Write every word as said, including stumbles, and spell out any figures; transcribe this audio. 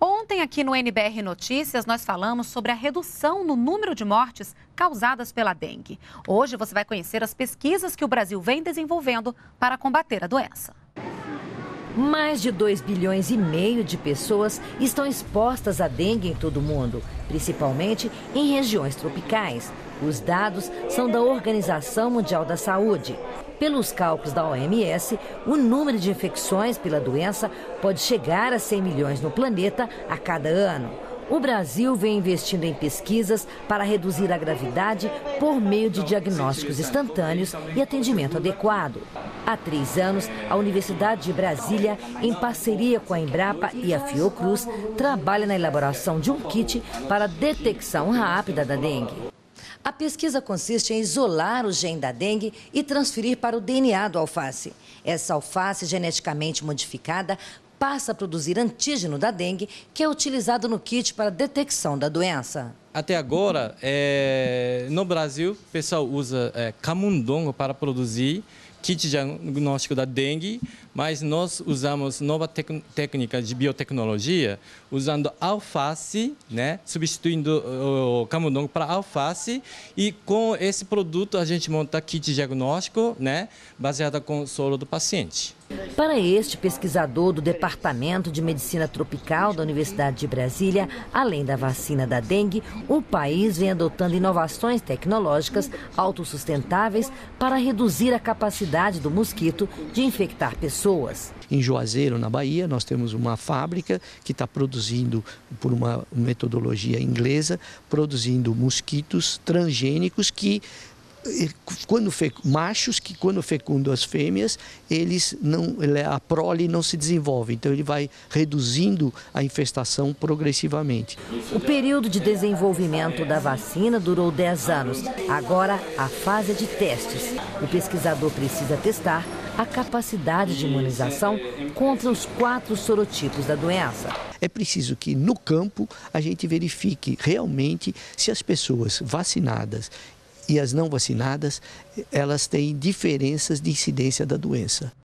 Ontem aqui no N B R Notícias nós falamos sobre a redução no número de mortes causadas pela dengue. Hoje você vai conhecer as pesquisas que o Brasil vem desenvolvendo para combater a doença. Mais de dois bilhões e meio de pessoas estão expostas à dengue em todo o mundo, principalmente em regiões tropicais. Os dados são da Organização Mundial da Saúde. Pelos cálculos da O M S, o número de infecções pela doença pode chegar a cem milhões no planeta a cada ano. O Brasil vem investindo em pesquisas para reduzir a gravidade por meio de diagnósticos instantâneos e atendimento adequado. Há três anos, a Universidade de Brasília, em parceria com a Embrapa e a Fiocruz, trabalha na elaboração de um kit para detecção rápida da dengue. A pesquisa consiste em isolar o gene da dengue e transferir para o D N A do alface. Essa alface geneticamente modificada passa a produzir antígeno da dengue, que é utilizado no kit para detecção da doença. Até agora, é, no Brasil, o pessoal usa é, camundongo para produzir kit diagnóstico da dengue, mas nós usamos nova técnica de biotecnologia, usando alface, né, substituindo o camundongo para alface, e com esse produto a gente monta kit diagnóstico, né, baseado com o soro do paciente. Para este pesquisador do Departamento de Medicina Tropical da Universidade de Brasília, além da vacina da dengue, o país vem adotando inovações tecnológicas autossustentáveis para reduzir a capacidade do mosquito de infectar pessoas. Em Juazeiro, na Bahia, nós temos uma fábrica que está produzindo, por uma metodologia inglesa, produzindo mosquitos transgênicos que... Quando fe... machos que quando fecundam as fêmeas, eles não, a prole não se desenvolve, então ele vai reduzindo a infestação progressivamente. O período de desenvolvimento da vacina durou dez anos, agora a fase de testes. O pesquisador precisa testar a capacidade de imunização contra os quatro sorotipos da doença. É preciso que no campo a gente verifique realmente se as pessoas vacinadas e as não vacinadas, elas têm diferenças de incidência da doença.